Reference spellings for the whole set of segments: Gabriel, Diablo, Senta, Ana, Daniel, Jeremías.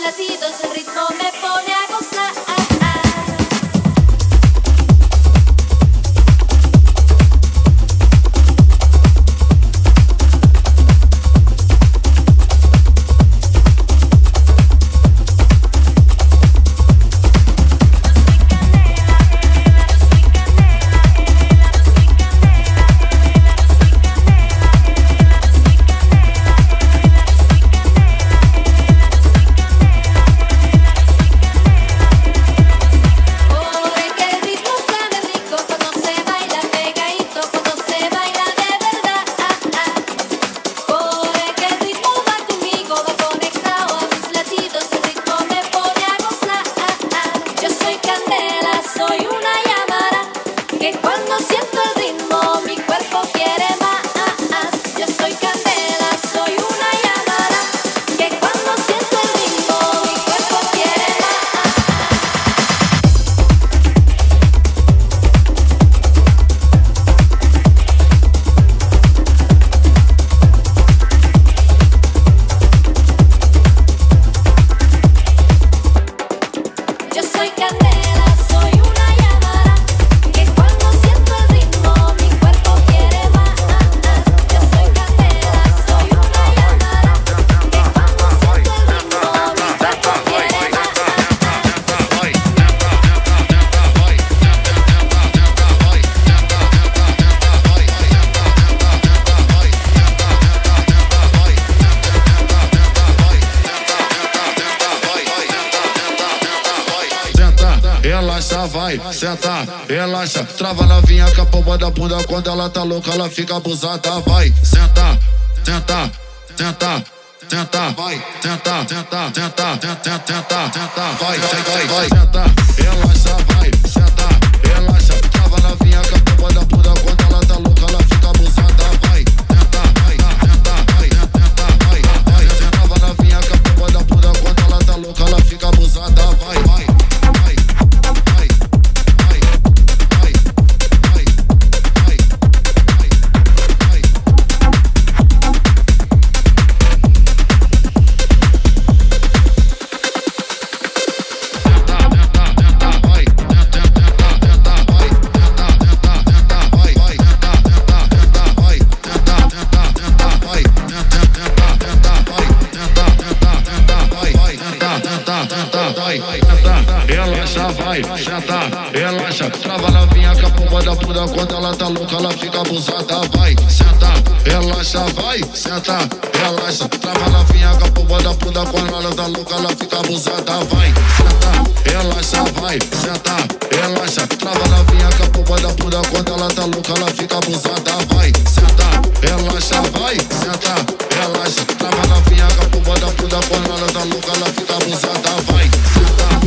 latidos, el ritmo me pone a gozar. Senta, relaxa, trava novinha com a palma da bunda. Quando ela tá louca, ela fica abusada. Vai, senta, senta, senta, senta. Vai, senta, senta, senta, senta, senta, senta. Vai, vai, vai, senta, relaxa, vai, senta, relaxa. Trava novinha com a palma da bunda. Quando ela tá louca, ela fica abusada. Vai, senta, vai, senta, vai, senta, vai, vai. Trava novinha com a palma da bunda. Quando ela tá louca, ela fica abusada. Vai, vai. Relaxa, trava novinha com a pomba da bunda. Quando ela tá louca, ela fica abusada. Vai, senta, relaxa, vai, senta, relaxa. Trava novinha com a pomba da bunda. Quando ela tá louca, ela fica abusada. Vai, senta, relaxa, vai, senta, relaxa. Trava novinha com a pomba da bunda. Quando ela tá louca, ela fica abusada. Vai, senta, relaxa, vai, senta, relaxa. Trava novinha com a pomba da bunda. Quando ela tá louca, ela fica abusada. Vai, senta, senta.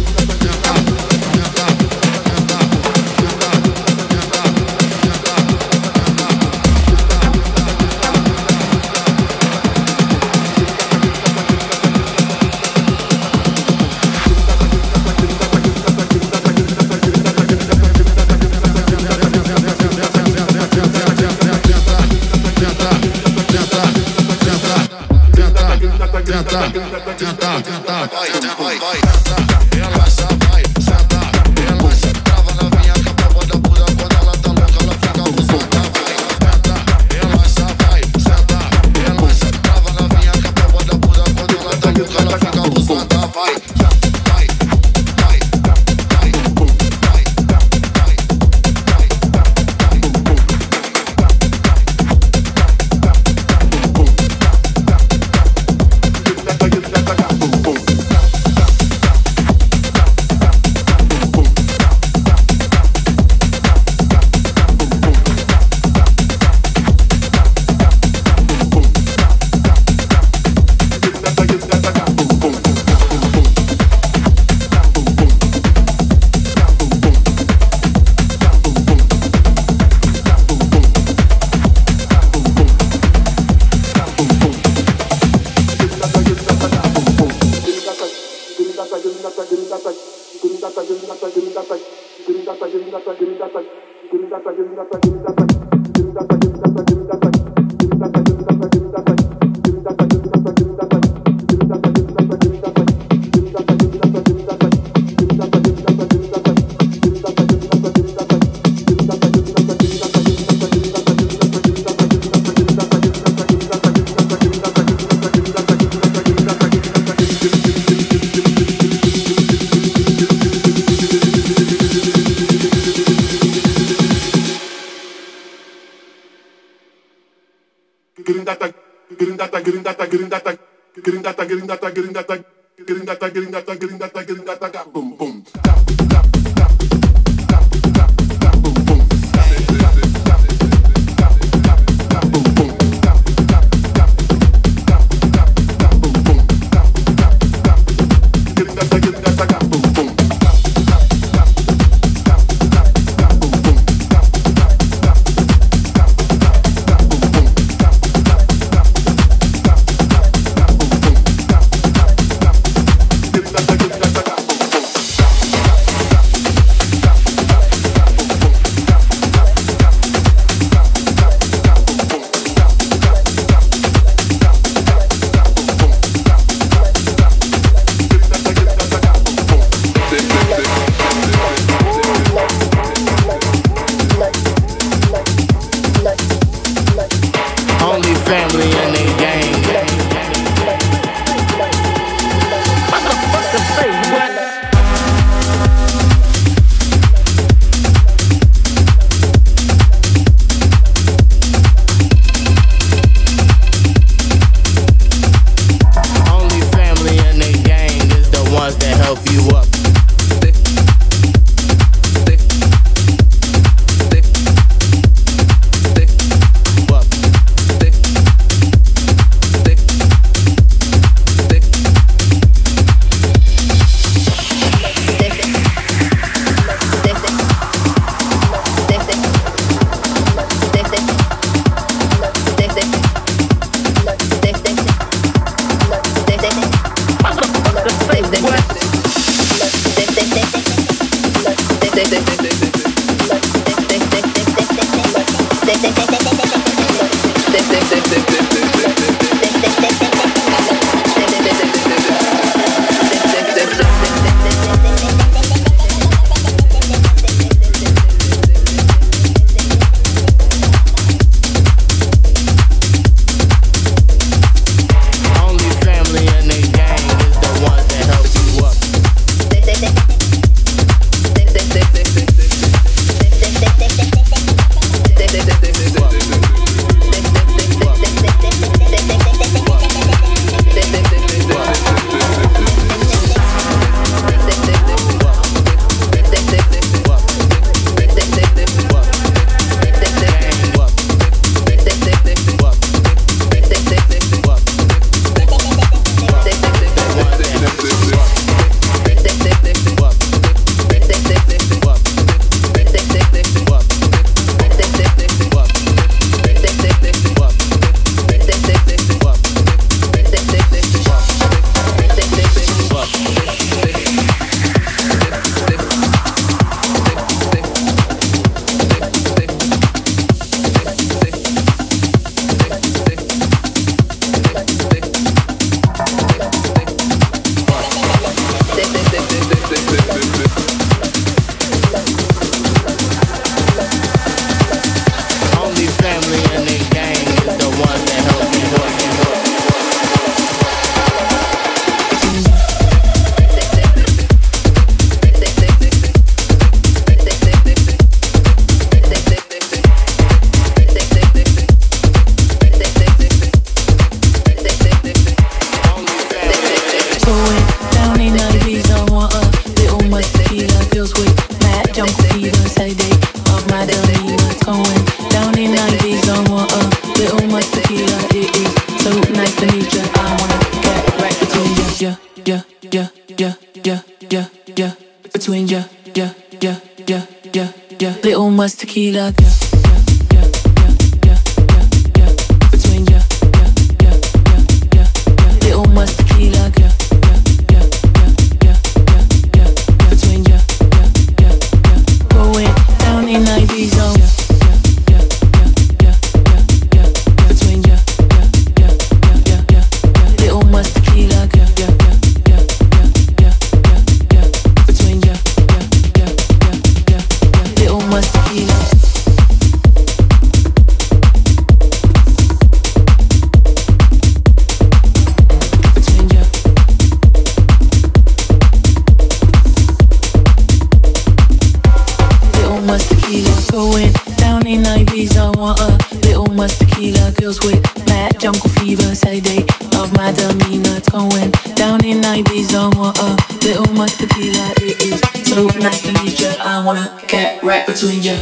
much tequila, going down in Ibiza. Want a little much tequila, girls with mad jungle fever say they love my demeanor. Going down in Ibiza, want a little much tequila. It is so nice to meet you, I wanna get right between you.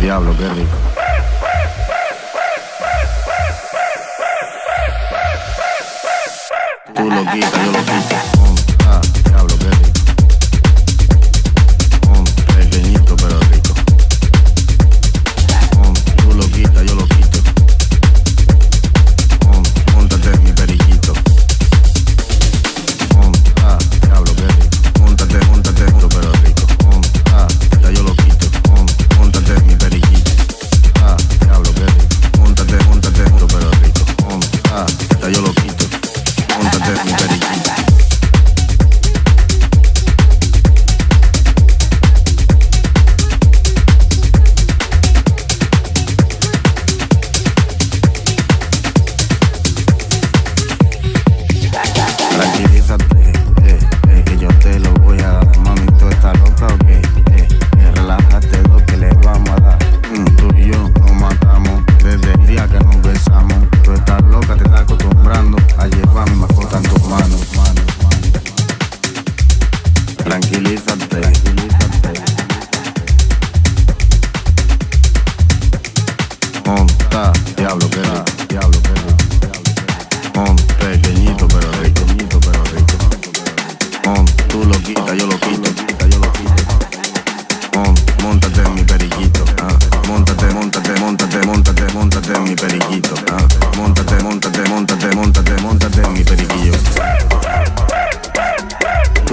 Diablo, qué rico.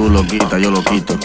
Tú lo quitas, yo lo quito.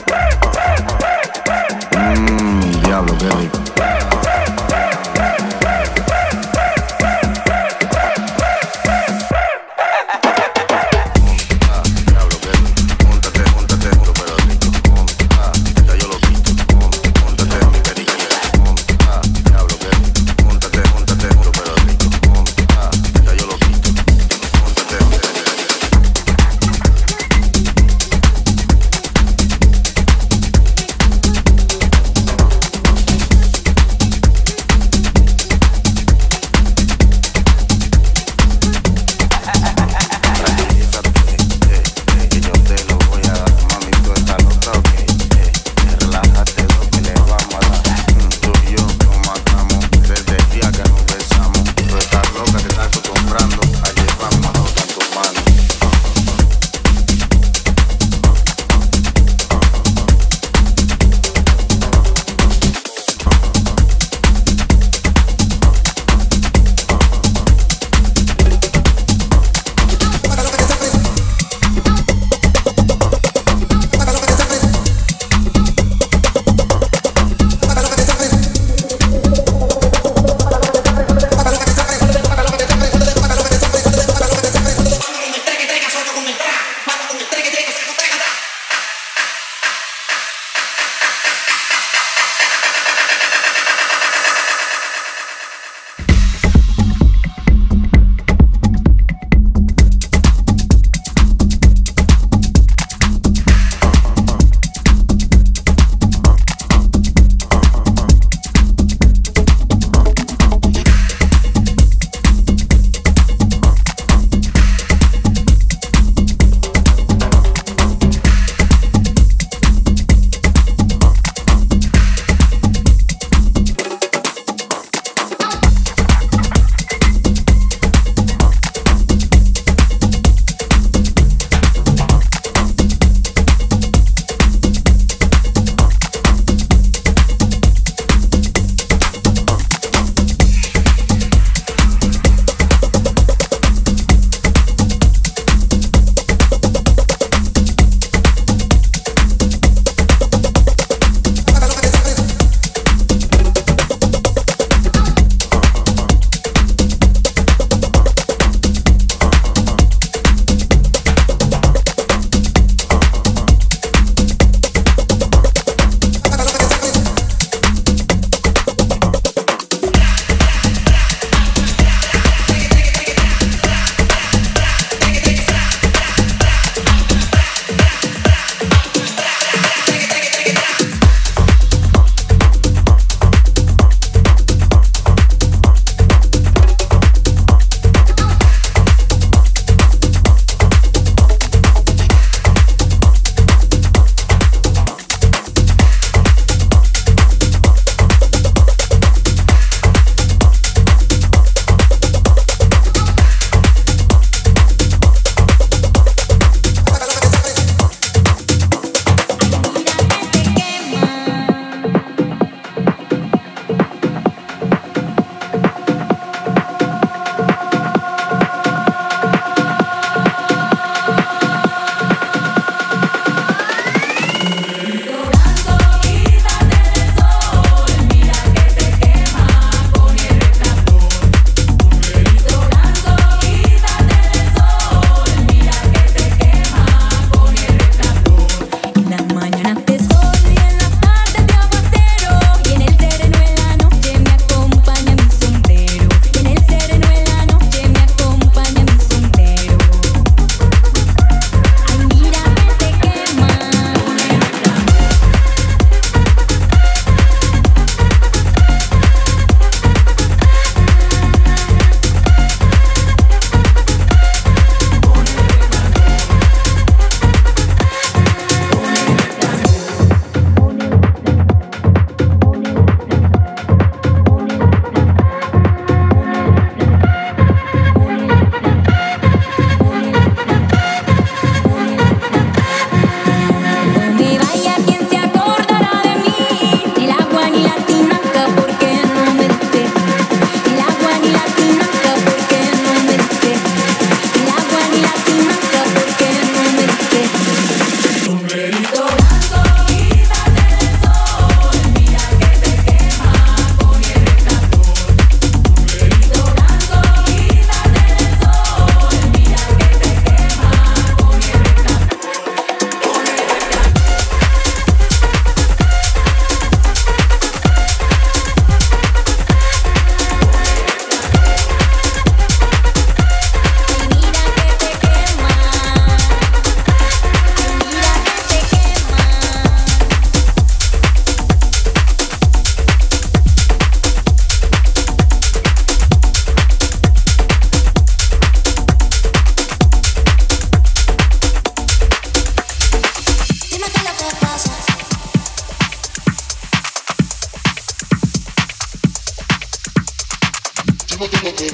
Dime qué es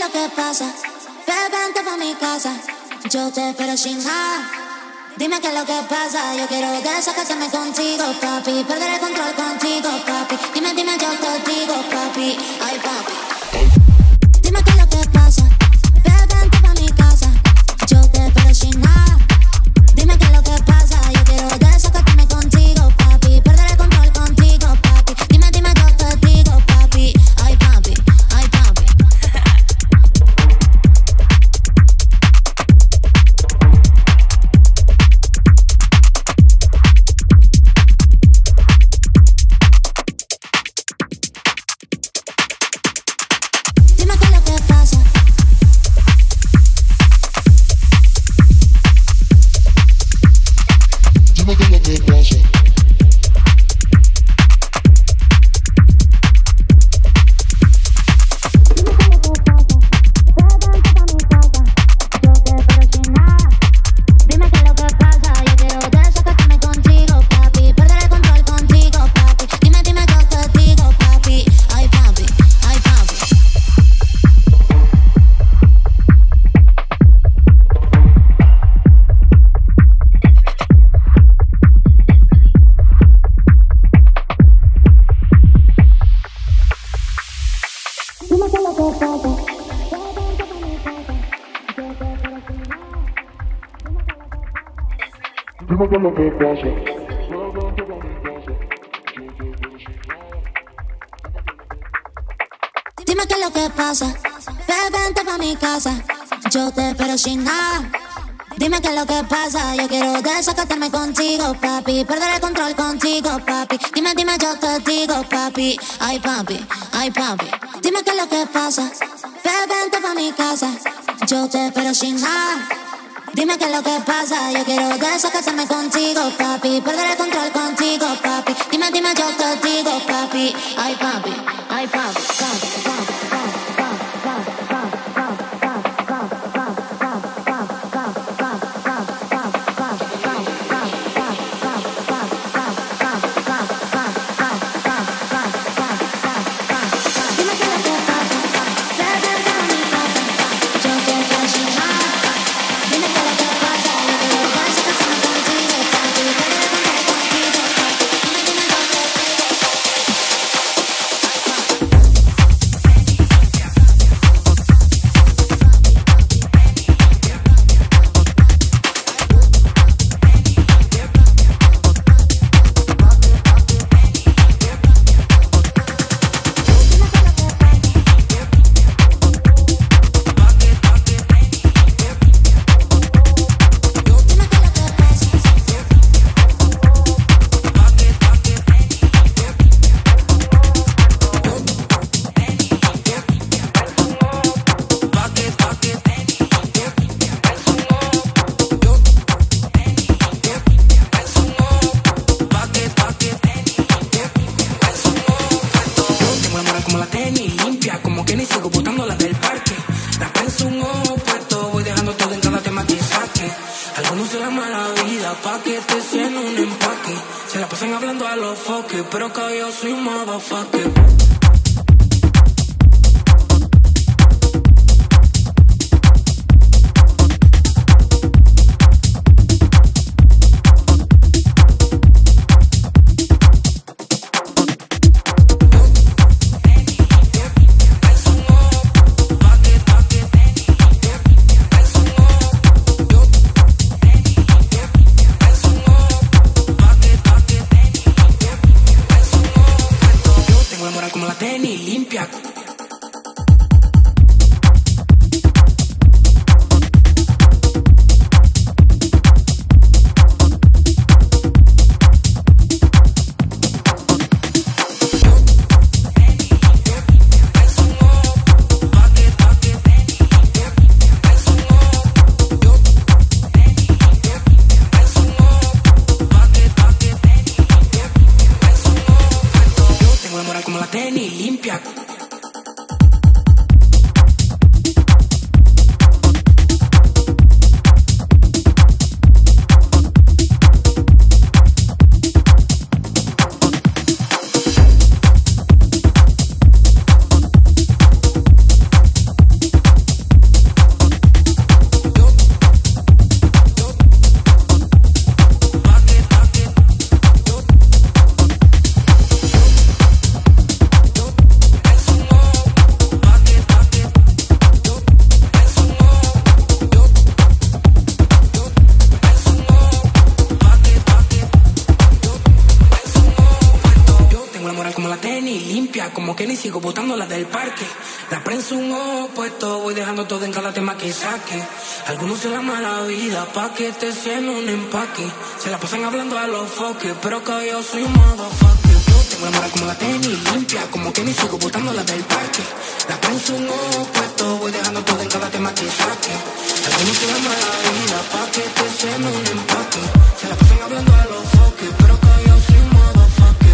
lo que pasa, vente pa' mi casa, yo te espero sin nada. Dime qué es lo que pasa, yo quiero deshacerme contigo, papi, perder el control contigo, papi. Dime, dime, yo te digo, papi, ay papi. Dime qué es lo que pasa. Dime qué es lo que pasa. Vente pa' mi casa. Yo te espero sin nada. Dime qué es lo que pasa. Yo quiero desacatarme contigo, papi. Perder el control contigo, papi. Dime, dime, yo te digo, papi. Ay, papi, ay, papi. Dime qué es lo que pasa. Vente pa' mi casa. Yo te espero sin nada. Dime qué es lo que pasa, yo quiero deshacerme contigo, papi, perder el control contigo, papi. Dime, dime, yo te digo, papi, ay papi, ay papi, papi, papi, papi. Pero que yo soy un motherfucker. como la tenis limpia, como Kenny sigo botando la del parque. La prensa un ojo puesto, voy dejando todo en cada tema que saque. Algunos se la mala vida pa' que te sean un empaque. Se la pasan hablando a los foques, pero que yo soy un motherfucker. Yo tengo la mala como la tenis limpia, como Kenny sigo botando la del parque. La prensa un ojo puesto, voy dejando todo en cada tema que saque. Algunos se la mala vida pa' que te sean un empaque. Se la pasan hablando a los foques, pero que yo soy un motherfucker.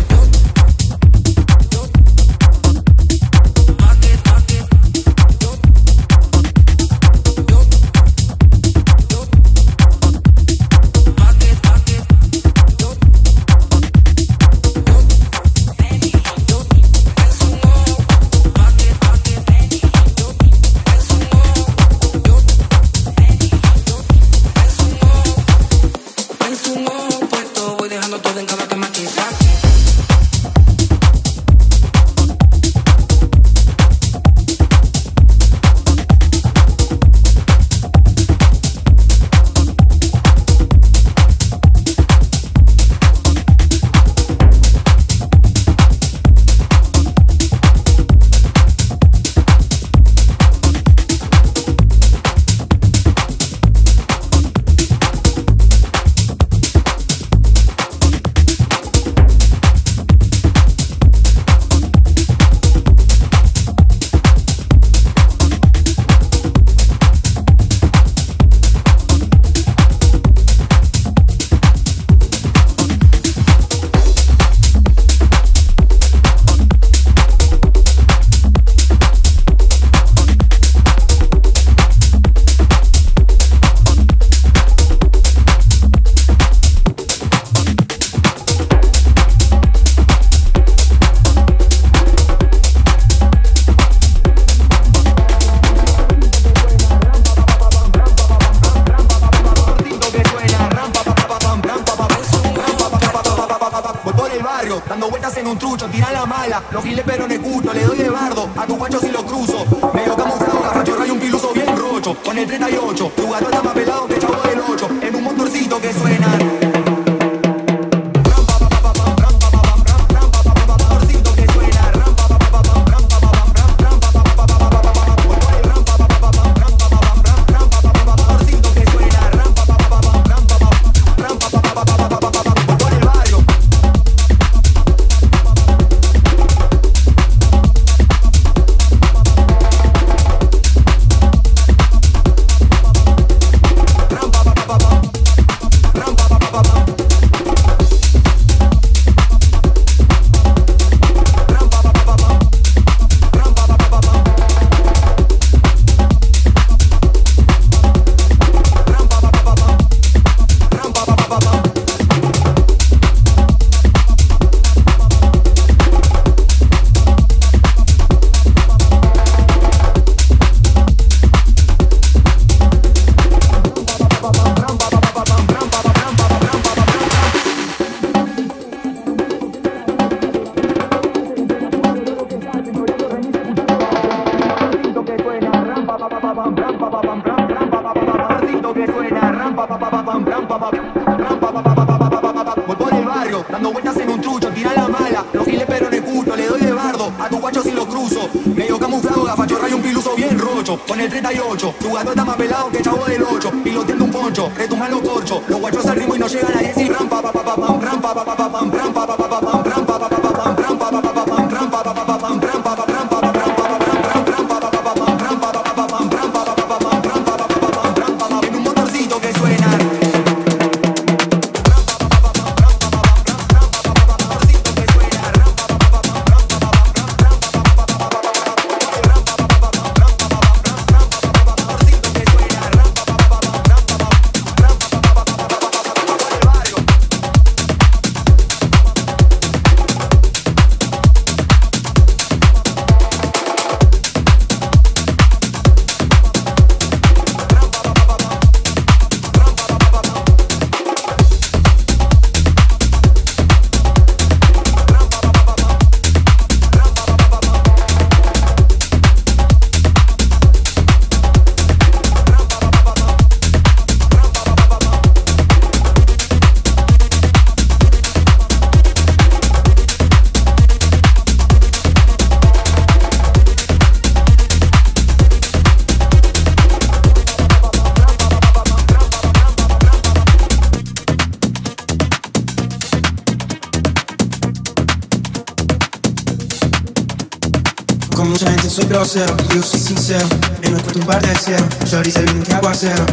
Con mucha gente soy grosero, yo soy sincero. En nuestro tumbar de cero, yo ahorita vino que aguacero.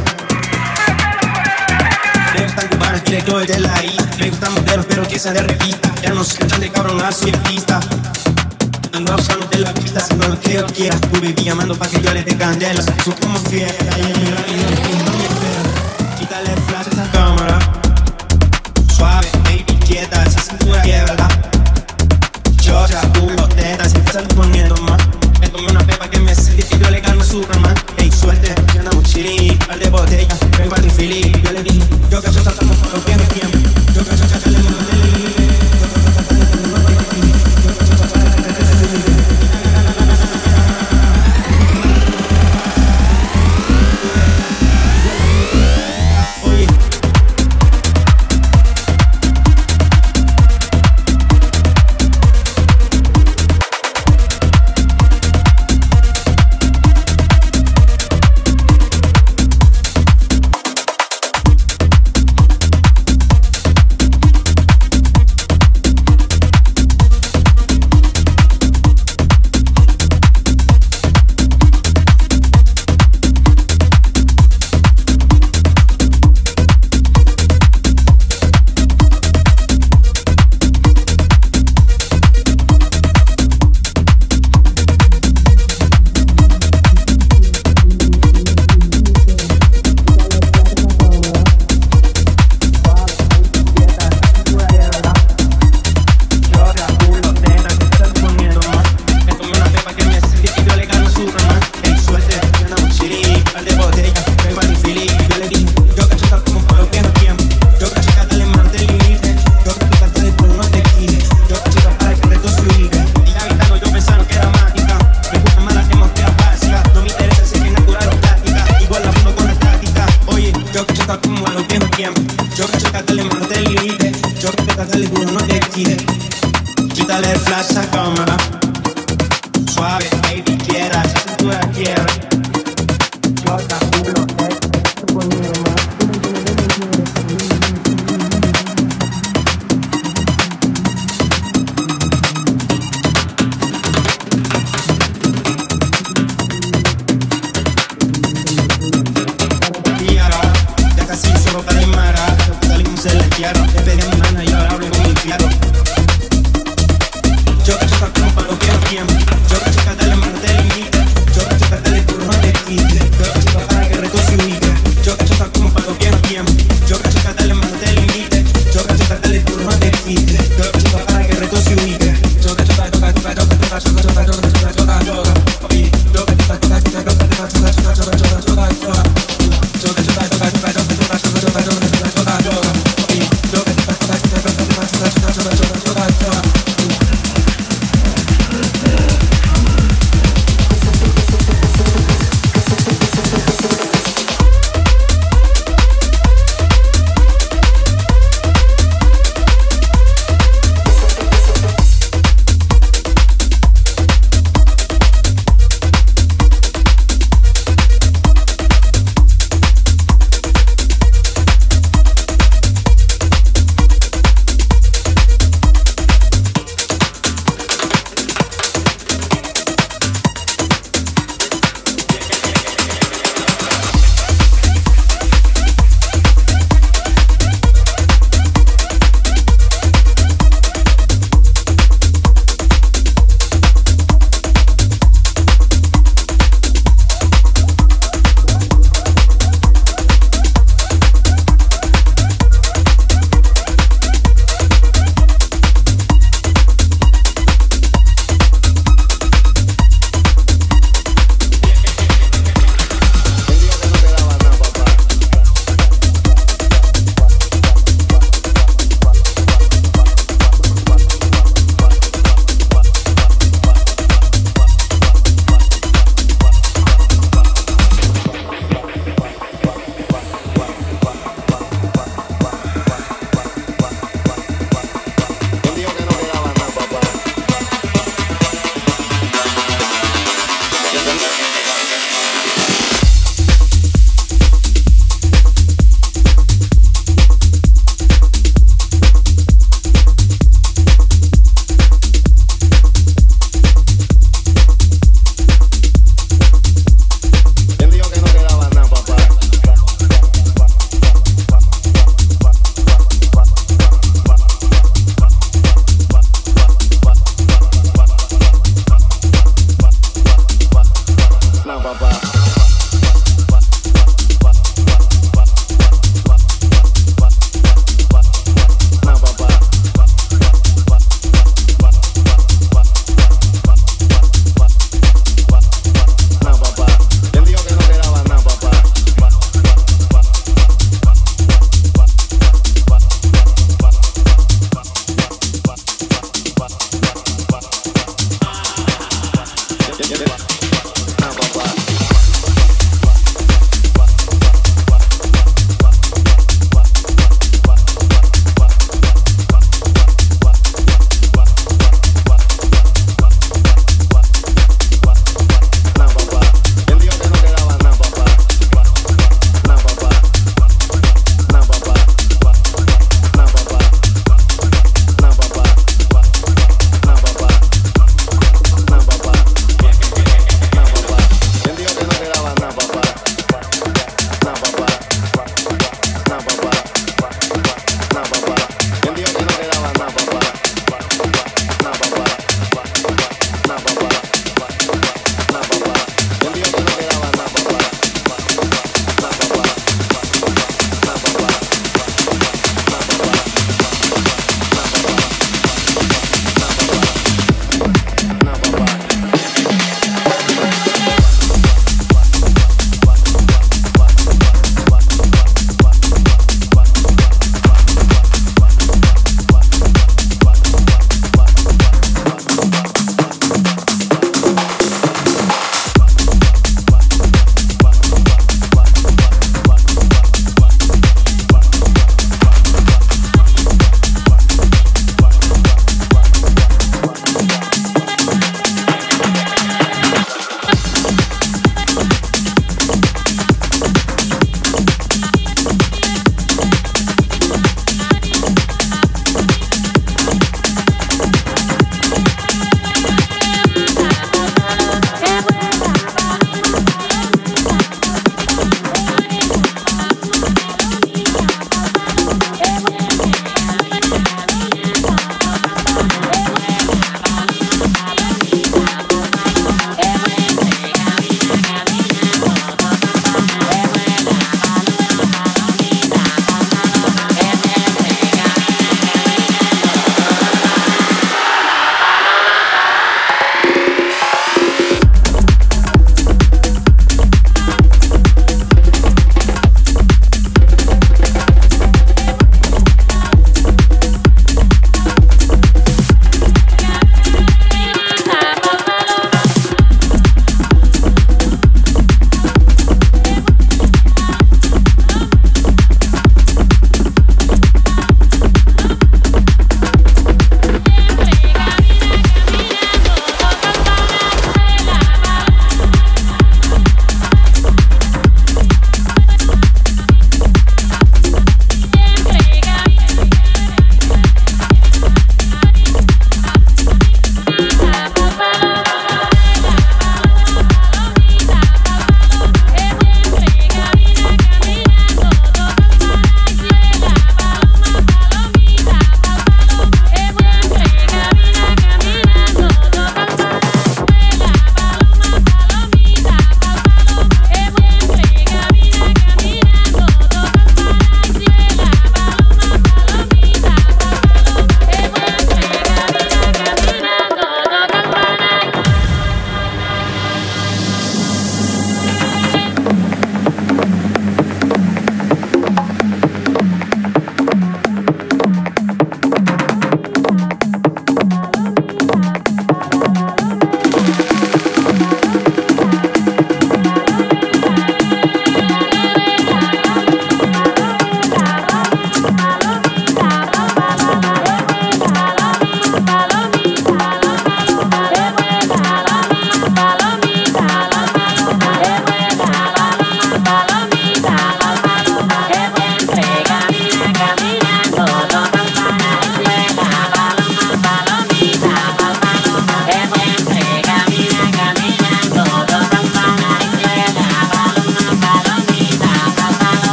Me gustan cubanos directos desde la I. Me gustan modelos pero que sean de revista. Ya no soy tan de cabronar, soy artista. Ando abusándote la pista, haciendo lo que yo quiera. Tu bebí llamando pa' que yo le dé candelas. Soy como fiera, y en mi realidad que no me espera. Quítale el flash a esa cámara. Suave, baby, quieta, esa cintura quiebrala. Chocha, culo, tetas, se están poniendo mal. Me tomé una pepa que me sentí que yo le calmo a Superman. Ey, suerte, yo ando mochilí, par de botellas, vengo a Trifili. Yo le dije, yo que yo saltamos con los pies me tiemblan. Yo que yo chacha le mandé.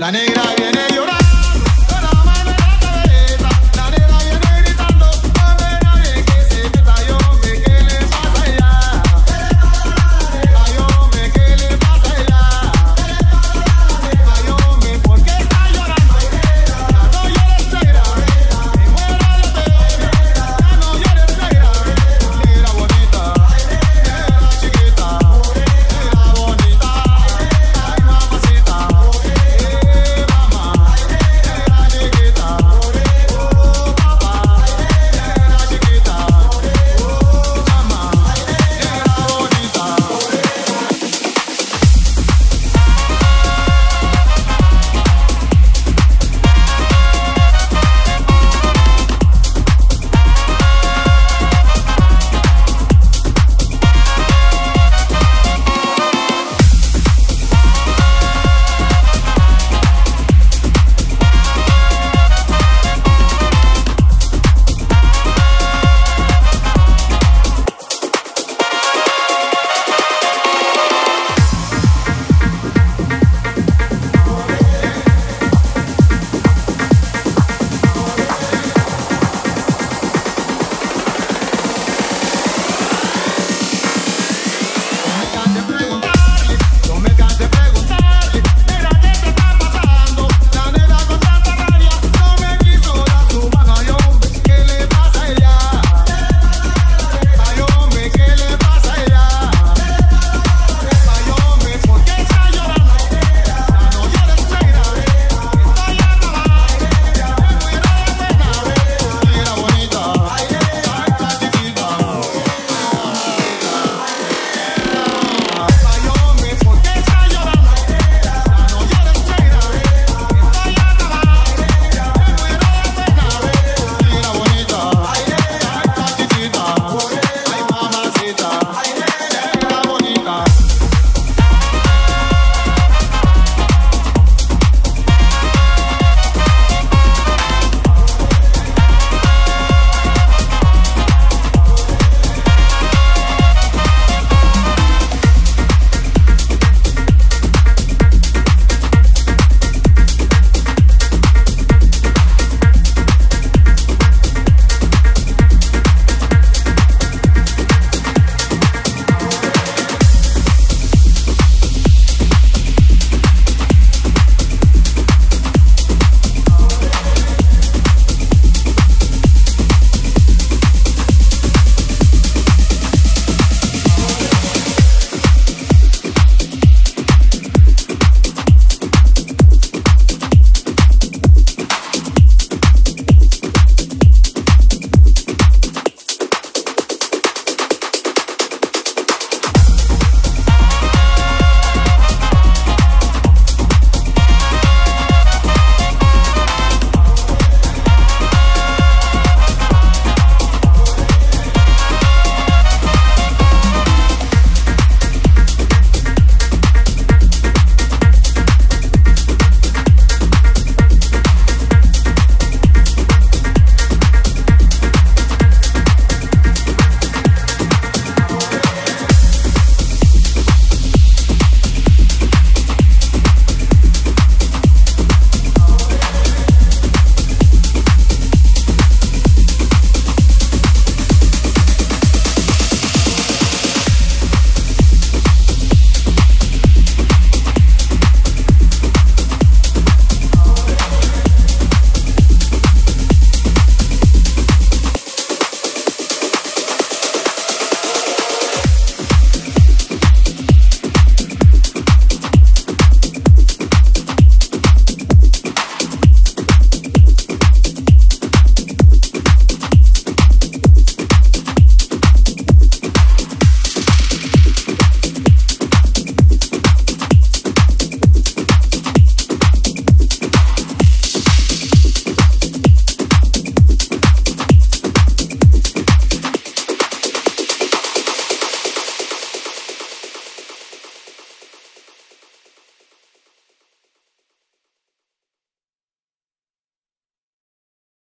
La negra.